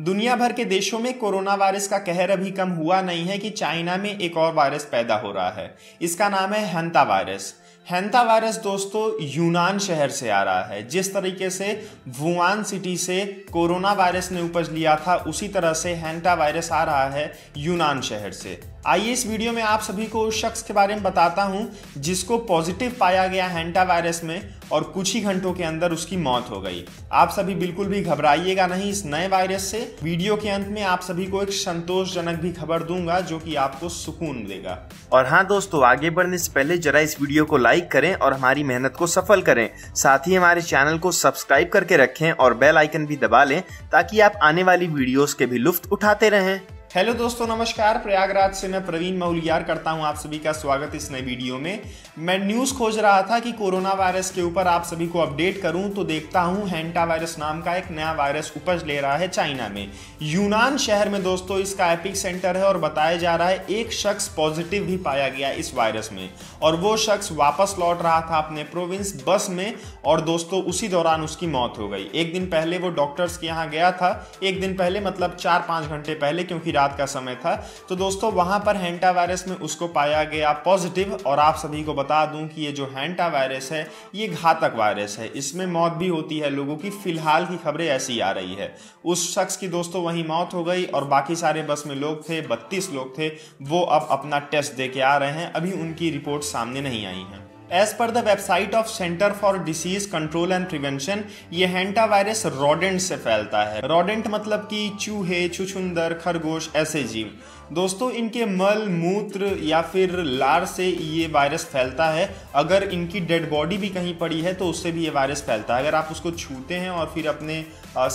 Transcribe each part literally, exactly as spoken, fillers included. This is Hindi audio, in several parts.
दुनिया भर के देशों में कोरोनावायरस का कहर अभी कम हुआ नहीं है कि चाइना में एक और वायरस पैदा हो रहा है। इसका नाम है हंता वायरस। हंता वायरस दोस्तों युन्नान शहर से आ रहा है। जिस तरीके से वुहान सिटी से कोरोना वायरस ने उपज लिया था, उसी तरह से हंता वायरस आ रहा है युन्नान शहर से। आइए इस वीडियो में आप सभी को उस शख्स के बारे में बताता हूं जिसको पॉजिटिव पाया गया हंता वायरस में और कुछ ही घंटों के अंदर उसकी मौत हो गई। आप सभी बिल्कुल भी घबराइएगा नहीं इस नए वायरस से। वीडियो के अंत में आप सभी को एक संतोषजनक भी खबर दूंगा जो कि आपको सुकून देगा। और हाँ दोस्तों, आगे बढ़ने से पहले जरा इस वीडियो को लाइक करें और हमारी मेहनत को सफल करें। साथ ही हमारे चैनल को सब्सक्राइब करके रखें और बेल आइकन भी दबा लें ताकि आप आने वाली वीडियोस के भी लुत्फ उठाते रहें। हेलो दोस्तों, नमस्कार। प्रयागराज से मैं प्रवीण महुलियार करता हूं आप सभी का स्वागत इस नए वीडियो में। मैं न्यूज़ खोज रहा था कि कोरोना वायरस के ऊपर आप सभी को अपडेट करूं, तो देखता हूं हंता वायरस नाम का एक नया वायरस उपज ले रहा है चाइना में। युन्नान शहर में दोस्तों इसका एपिक सेंटर है और बताया जा रहा है एक शख्स पॉजिटिव भी पाया गया इस वायरस में, और वो शख्स वापस लौट रहा था अपने प्रोविंस बस में और दोस्तों उसी दौरान उसकी मौत हो गई। एक दिन पहले वो डॉक्टर्स के यहाँ गया था, एक दिन पहले मतलब चार पाँच घंटे पहले, क्योंकि का समय था। तो दोस्तों वहां पर हंता वायरस में उसको पाया गया पॉजिटिव। और आप सभी को बता दूं कि ये जो हंता वायरस है ये घातक वायरस है, इसमें मौत भी होती है लोगों की। फिलहाल की खबरें ऐसी आ रही है। उस शख्स की दोस्तों वहीं मौत हो गई और बाकी सारे बस में लोग थे, बत्तीस लोग थे, वो अब अपना टेस्ट दे के आ रहे हैं। अभी उनकी रिपोर्ट सामने नहीं आई है। As per the website of Centre for Disease Control and Prevention, ये हंता वायरस रोडेंट से फैलता है। रोडेंट मतलब कि चूहे, छुछुंदर, खरगोश, ऐसे जीव। दोस्तों इनके मल, मूत्र या फिर लार से ये वायरस फैलता है। अगर इनकी डेड बॉडी भी कहीं पड़ी है तो उससे भी ये वायरस फैलता है। अगर आप उसको छूते हैं और फिर अपने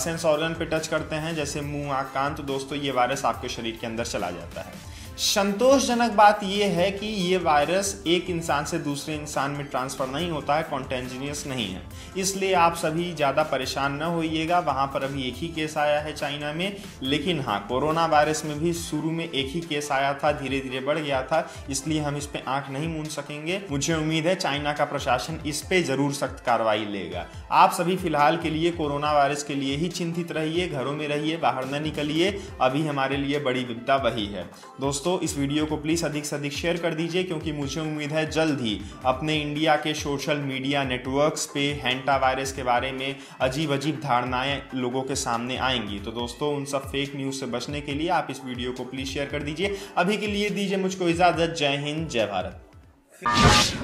सेंस ऑर्गन पे टच करते हैं, जैसे मुंह, आँख, कान, तो दोस्तों ये वायरस आपके शरीर के अंदर चला जाता है। संतोषजनक बात यह है कि ये वायरस एक इंसान से दूसरे इंसान में ट्रांसफ़र नहीं होता है, कॉन्टेंजिनियस नहीं है। इसलिए आप सभी ज़्यादा परेशान न होइएगा। वहाँ पर अभी एक ही केस आया है चाइना में, लेकिन हाँ कोरोना वायरस में भी शुरू में एक ही केस आया था, धीरे धीरे बढ़ गया था, इसलिए हम इस पर आँख नहीं मूंद सकेंगे। मुझे उम्मीद है चाइना का प्रशासन इस पर ज़रूर सख्त कार्रवाई लेगा। आप सभी फ़िलहाल के लिए कोरोना वायरस के लिए ही चिंतित रहिए, घरों में रहिए, बाहर न निकलिए। अभी हमारे लिए बड़ी विपदा वही है। दोस्तों तो इस वीडियो को प्लीज़ अधिक से अधिक शेयर कर दीजिए, क्योंकि मुझे उम्मीद है जल्द ही अपने इंडिया के सोशल मीडिया नेटवर्क्स पे हंता वायरस के बारे में अजीब अजीब धारणाएं लोगों के सामने आएंगी। तो दोस्तों उन सब फेक न्यूज़ से बचने के लिए आप इस वीडियो को प्लीज़ शेयर कर दीजिए। अभी के लिए दीजिए मुझको इजाज़त। जय हिंद, जय भारत।